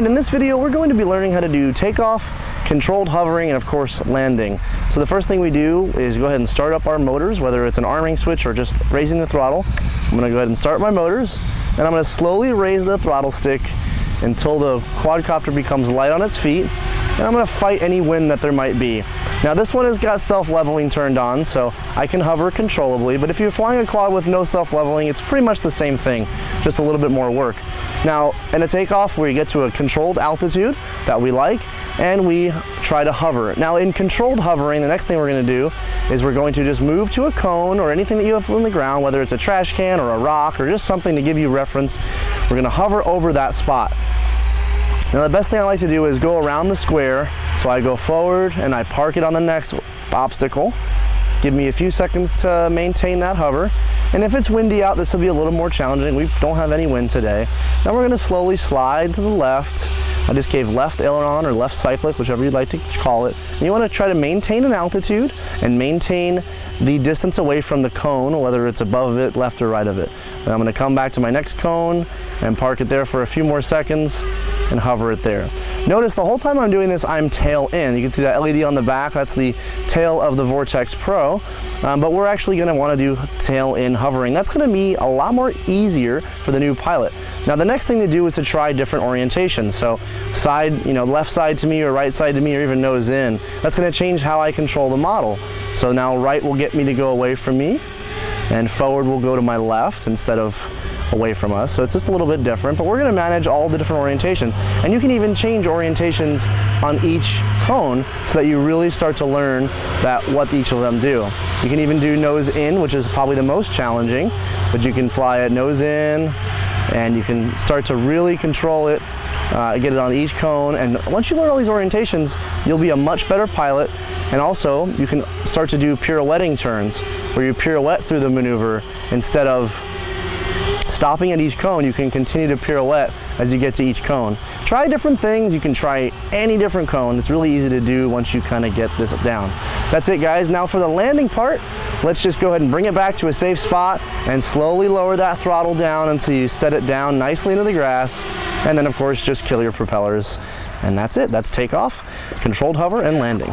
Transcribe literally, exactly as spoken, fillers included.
Alright, in this video we're going to be learning how to do takeoff, controlled hovering, and of course landing. So the first thing we do is go ahead and start up our motors, whether it's an arming switch or just raising the throttle. I'm going to go ahead and start my motors, and I'm going to slowly raise the throttle stick until the quadcopter becomes light on its feet, and I'm going to fight any wind that there might be. Now this one has got self-leveling turned on, so I can hover controllably, but if you're flying a quad with no self-leveling, it's pretty much the same thing, just a little bit more work. Now, in a takeoff, we get to a controlled altitude that we like, and we try to hover. Now, in controlled hovering, the next thing we're gonna do is we're going to just move to a cone or anything that you have on the ground, whether it's a trash can or a rock or just something to give you reference. We're gonna hover over that spot. Now, the best thing I like to do is go around the square. So I go forward and I park it on the next obstacle. Give me a few seconds to maintain that hover. And if it's windy out, this will be a little more challenging. We don't have any wind today. Now we're gonna slowly slide to the left. I just gave left aileron or left cyclic, whichever you'd like to call it. And you wanna try to maintain an altitude and maintain the distance away from the cone, whether it's above it, left or right of it. And I'm gonna come back to my next cone and park it there for a few more seconds and hover it there. Notice the whole time I'm doing this, I'm tail in. You can see that L E D on the back, that's the tail of the Vortex Pro, um, but we're actually gonna wanna do tail in hovering. That's gonna be a lot more easier for the new pilot. Now the next thing to do is to try different orientations. So side, you know, left side to me or right side to me or even nose in. That's gonna change how I control the model. So now right will get me to go away from me and forward will go to my left instead of away from us, so it's just a little bit different, but we're going to manage all the different orientations, and you can even change orientations on each cone so that you really start to learn that what each of them do. You can even do nose in, which is probably the most challenging, but you can fly it nose in and you can start to really control it, uh, get it on each cone, and once you learn all these orientations you'll be a much better pilot. And also you can start to do pirouetting turns where you pirouette through the maneuver instead of stopping at each cone. You can continue to pirouette as you get to each cone. Try different things. You can try any different cone. It's really easy to do once you kind of get this down. That's it, guys. Now for the landing part, let's just go ahead and bring it back to a safe spot and slowly lower that throttle down until you set it down nicely into the grass. And then of course, just kill your propellers. And that's it. That's takeoff, controlled hover, and landing.